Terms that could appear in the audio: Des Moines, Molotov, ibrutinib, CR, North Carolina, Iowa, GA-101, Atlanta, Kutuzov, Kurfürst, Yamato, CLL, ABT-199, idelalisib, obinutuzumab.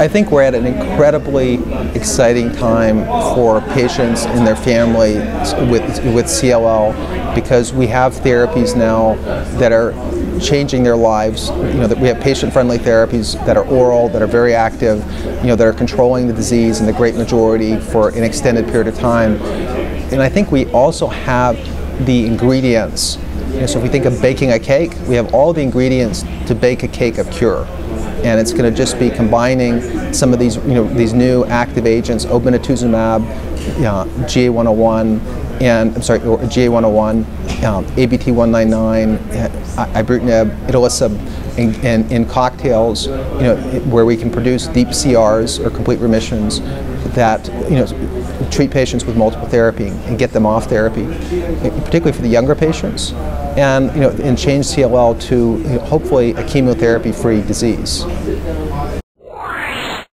I think we're at an incredibly exciting time for patients and their families with CLL, because we have therapies now that are changing their lives. That we have patient-friendly therapies that are oral, that are very active, that are controlling the disease in the great majority for an extended period of time. And I think we also have the ingredients. So if we think of baking a cake, we have all the ingredients to bake a cake of cure. And it's going to just be combining some of these, these new active agents, obinutuzumab, GA-101, and I'm sorry, GA-101, ABT-199, ibrutinib, idelalisib, in cocktails, where we can produce deep CRs or complete remissions that treat patients with multiple therapy and get them off therapy, particularly for the younger patients, and change CLL to hopefully a chemotherapy-free disease.